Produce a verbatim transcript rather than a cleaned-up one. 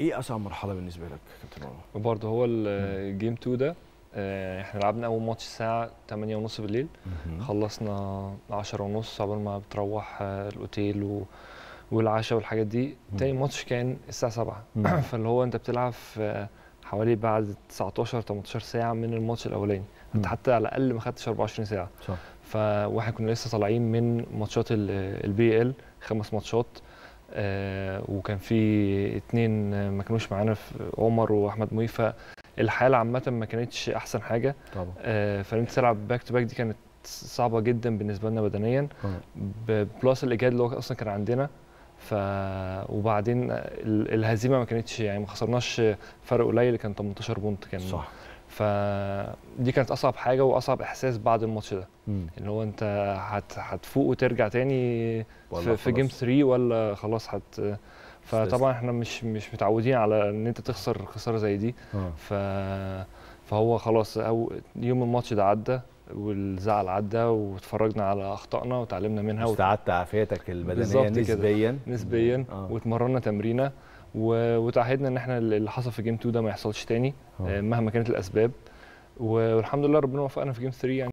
ايه اصعب مرحله بالنسبه لك يا كابتن مروان؟ وبرده هو الجيم اتنين ده آه احنا لعبنا اول ماتش الساعه تمانية وتلاتين بالليل، خلصنا عشرة وتلاتين عقبال ما بتروح آه الاوتيل و... والعشاء والحاجات دي. تاني ماتش كان الساعه سبعة فاللي هو انت بتلعب آه حوالي بعد تسعتاشر تمنتاشر ساعه من الماتش الاولاني، انت حتى على الاقل ما خدتش اربعة وعشرين ساعه. صح. فواحنا كنا لسه طالعين من ماتشات البي ال خمس ماتشات آه وكان في اتنين ما كانوش معانا، عمر واحمد منيف، فالحاله عامه ما كانتش احسن حاجه طبعا. آه فان انت تلعب باك تو باك دي كانت صعبه جدا بالنسبه لنا بدنيا، بلس الاجهاد اللي هو اصلا كان عندنا. ف وبعدين الهزيمه ما كانتش يعني ما خسرناش فرق قليل، كان تمنتاشر بونت كان. صح. فدي كانت اصعب حاجه واصعب احساس بعد الماتش ده، مم. اللي هو انت هتفوق وترجع تاني في, في جيم تلاتة ولا خلاص هت. فطبعا احنا مش مش متعودين على ان انت تخسر خساره زي دي. آه. ف فهو خلاص أو يوم الماتش ده عدى والزعل عدى واتفرجنا على اخطائنا وتعلمنا منها واستعدت عافيتك البدنيه نسبيا نسبيا آه. واتمرنا تمرينه وتعهدنا ان احنا اللي حصل في جيم اتنين ده ما يحصلش تاني مهما كانت الاسباب، والحمد لله ربنا وفقنا في جيم تلاتة يعني.